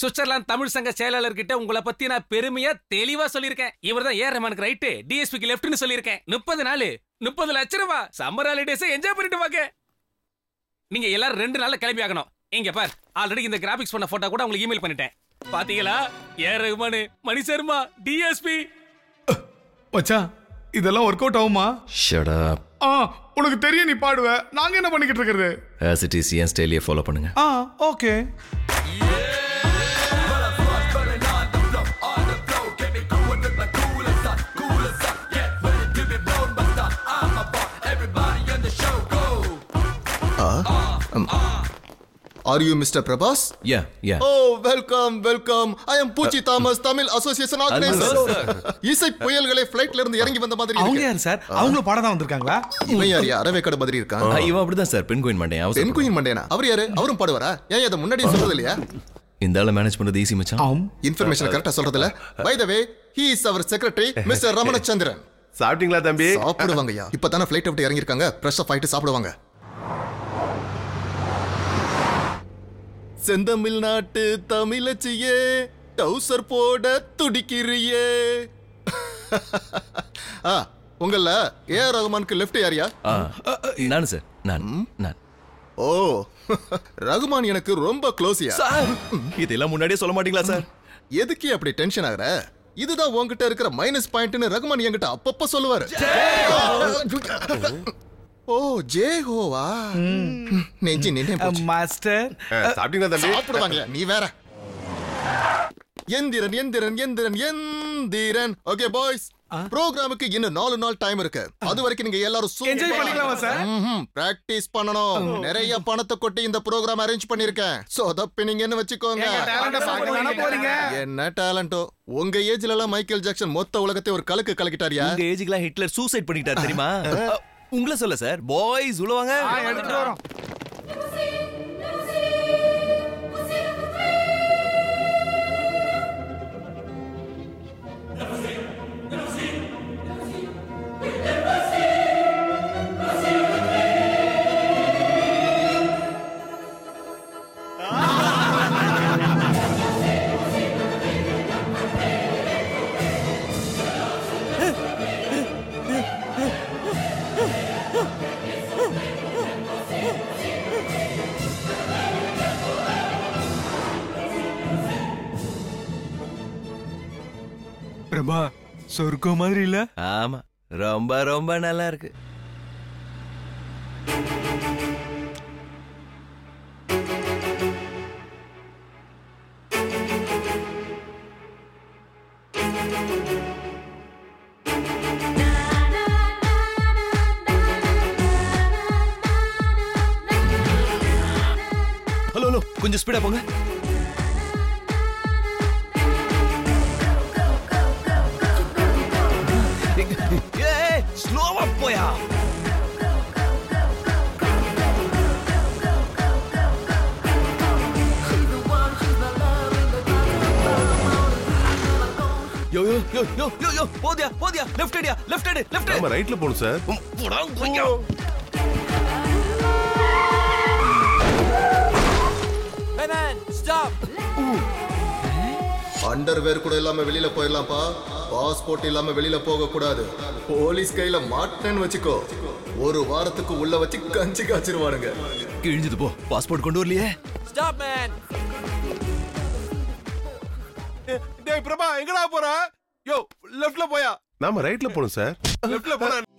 Switzerland Tamil சங்க செயலாளர் கிட்ட உங்களை பத்தி நான் பெருமையா தெளிவா சொல்லிருக்கேன். இவர்தான் ஏ ரமனுக்கு ரைட், டிஎஸ்பிக்கு லெஃப்ட்னு சொல்லிருக்கேன். 30 நாள் 30 லட்சம் ரூபாய் சம்மர் ஹாலிடேஸ் என்ஜாய் பண்ணிட்டு வாங்க. நீங்க எல்லாரும் 2 நாள்ல கிளம்பி ஆகணும். இங்க பார், ஆல்ரெடி இந்த கிராபிக்ஸ் பண்ண போட்டோ கூட உங்களுக்கு இமெயில் பண்ணிட்டேன். பாத்தீங்களா, ஏ ரகுமானு, மணி சர்மா, டிஎஸ்பி. மச்சான், இதெல்லாம் வொர்க் அவுட் ஆகுமா? Shut up. உங்களுக்கு தெரியும் நீ பாடுவே, நாங்க என்ன பண்ணிக்கிட்டு இருக்குது? as it is in style follow பண்ணுங்க. Okay. Are you Mr. Prabhas? Yeah. Oh, welcome. I am Poochi Thomas, Tamil Association organizer. இசை புயல்களே ஃளைட்ல இருந்து இறங்கி வந்த மாதிரி இருக்கு. அவங்க யார் சார்? அவங்கள பாட தான் வந்திருக்காங்களா? இவன் யார்? அரவே கட மாதிரி இருக்கான். இவன் அப்படிதான் சார், பென்குயின் மண்டையா. பென்குயின் மண்டையா? அவர் யாரு? அவரும் பாடுவாரா? ஏன் இத முன்னாடியே சொல்றது இல்லையா? இந்தால மேனேஜ் பண்றது ஈஸி மச்சான். இன்ஃபர்மேஷன் கரெக்ட்டா சொல்றது இல்ல. By the way, he is our secretary, Mr. Ramana Chandiran. சாப்பிட்டீங்களா தம்பி? சாப்பிடுவாங்கயா. இப்பதான ஃளைட் விட்டு இறங்கி இருக்காங்க. ஃப்ரெஷ் அப் ஆயிட்டு சாப்பிடுவாங்க. செந்தமிழ்நாட்டு தமிழச்சியே, டவுசர் போட துடிக்கிறியே. உங்கள ஏ ஆர் ரகுமானுக்கு லெஃப்ட் யாரியா? நான் சார். நான் ஓ ரகுமான் எனக்கு ரொம்ப க்ளோஸியா சார். இதெல்லாம் முன்னாடியே சொல்ல மாட்டீங்களா சார்? எதுக்கு அப்படி டென்ஷன் ஆகுற? இதுதான் உங்ககிட்ட இருக்கிற மைனஸ் பாயிண்ட்னு ரகுமான் என்கிட்ட அப்பப்ப சொல்லுவாரு. ஓ ஜே ஹோவா நெஞ்சி நினைப்பு மாஸ்டர். சாப்பிட்டீங்களா தம்பி? சாப்பிடுவாங்க. நீ வேற. எந்திரன். ஓகே பாய்ஸ், ப்ரோகிராமுக்கு இன்னும் 4 நாள் டைம் இருக்கு. அது வரைக்கும் நீங்க எல்லாரும் என்ஜாய் பண்ணிக்கலாமா சார்? பிராக்டீஸ் பண்ணனும். நிறைய பணத்தை கொட்டி இந்த ப்ரோகிராம் அரேஞ்ச் பண்ணிருக்கேன். சொதப்பினீங்கன்னு வெச்சுக்கோங்க. என்ன டாலண்டோ! உங்க ஏஜ்ல எல்லாம் மைக்கேல் ஜாக்சன் மொத்த உலகத்தை ஒரு கலக்கு கலக்கிட்டாரியா? உங்க ஏஜ்ல ஹிட்லர் சூசைட் பண்ணிட்டார் தெரியுமா? உங்கள சொல்ல சார், பாய்ஸ் உலவாங்க. எடுத்துட்டு வரோம். பிரபா, சொர்க்கம் மாதிரி இல்ல? ஆமா, ரொம்ப ரொம்ப நல்லா இருக்கு. ஹலோ, கொஞ்சம் ஸ்பீடா போங்க. யோ போதியா லெஃப்ட் நம்ம ரைட்ல போணும் சார். ஸ்டாப். அண்டர்வேர் கூட இல்லாம வெளியில போயிடலாம்ப்பா. பாஸ்போர்ட் இல்லாம வெளியில போக கூடாது. போலீஸ் கையில மாட்டேன்னு வச்சுக்கோ, 1 வாரத்துக்கு உள்ள வச்சு கஞ்சி காய்ச்சிருவானுங்க. கிழிஞ்சது போ. பாஸ்போர்ட் கொண்டு வரலையே. Stop man. டேய் பிரபா, எங்கடா போற? யோ லெஃப்ட்ல போயா. நாம ரைட்ல போறோம் சார். லெஃப்ட்ல போறோம்.